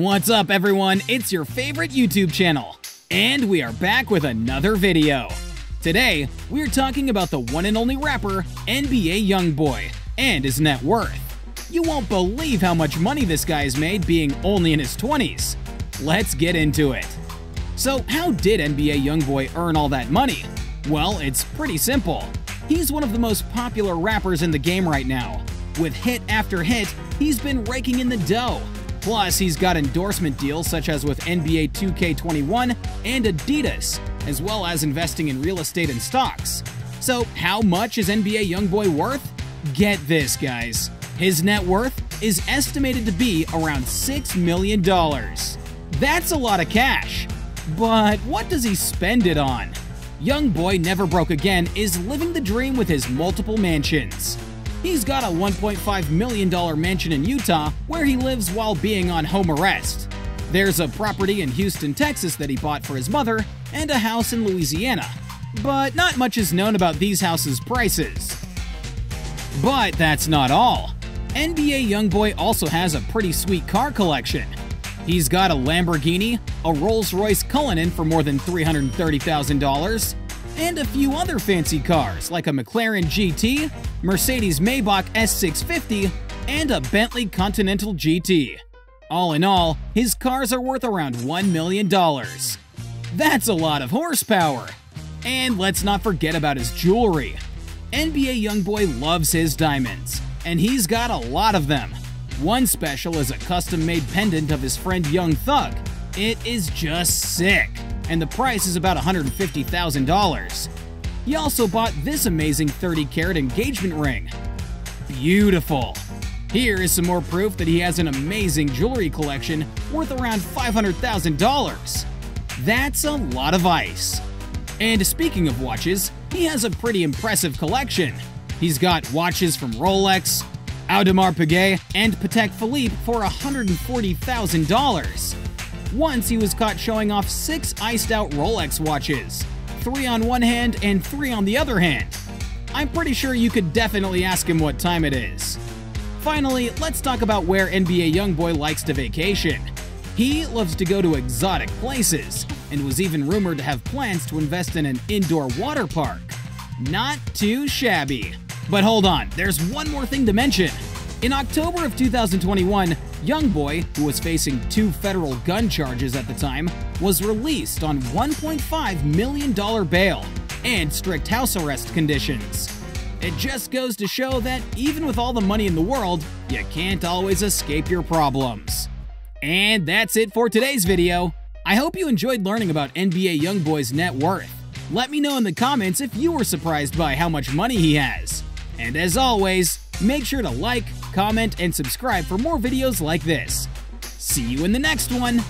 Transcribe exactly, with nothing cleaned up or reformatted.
What's up, everyone? It's your favorite YouTube channel, and we are back with another video. Today, we're talking about the one and only rapper, N B A Youngboy, and his net worth. You won't believe how much money this guy's made being only in his twenties. Let's get into it. So how did N B A Youngboy earn all that money? Well, it's pretty simple. He's one of the most popular rappers in the game right now. With hit after hit, he's been raking in the dough. Plus, he's got endorsement deals such as with N B A two K twenty-one and Adidas, as well as investing in real estate and stocks. So how much is N B A Youngboy worth? Get this, guys. His net worth is estimated to be around six million dollars. That's a lot of cash. But what does he spend it on? Youngboy Never Broke Again is living the dream with his multiple mansions. He's got a one point five million dollar mansion in Utah where he lives while being on home arrest. There's a property in Houston, Texas that he bought for his mother and a house in Louisiana. But not much is known about these houses' prices. But that's not all. N B A Youngboy also has a pretty sweet car collection. He's got a Lamborghini, a Rolls-Royce Cullinan for more than three hundred thirty thousand dollars, and a few other fancy cars like a McLaren G T, Mercedes-Maybach S six fifty, and a Bentley Continental G T. All in all, his cars are worth around one million dollars. That's a lot of horsepower! And let's not forget about his jewelry. N B A Youngboy loves his diamonds, and he's got a lot of them. One special is a custom-made pendant of his friend Young Thug. It is just sick, and the price is about one hundred fifty thousand dollars. He also bought this amazing thirty karat engagement ring. Beautiful. Here is some more proof that he has an amazing jewelry collection worth around five hundred thousand dollars. That's a lot of ice. And speaking of watches, he has a pretty impressive collection. He's got watches from Rolex, Audemars Piguet, and Patek Philippe for one hundred forty thousand dollars. Once he was caught showing off six iced-out Rolex watches, three on one hand and three on the other hand. I'm pretty sure you could definitely ask him what time it is. Finally, let's talk about where N B A Youngboy likes to vacation. He loves to go to exotic places, and was even rumored to have plans to invest in an indoor water park. Not too shabby. But hold on, there's one more thing to mention. In October of two thousand twenty-one, Youngboy, who was facing two federal gun charges at the time, was released on one point five million dollar bail and strict house arrest conditions. It just goes to show that even with all the money in the world, you can't always escape your problems. And that's it for today's video. I hope you enjoyed learning about N B A Youngboy's net worth. Let me know in the comments if you were surprised by how much money he has. And as always, make sure to like, comment, and subscribe for more videos like this. See you in the next one!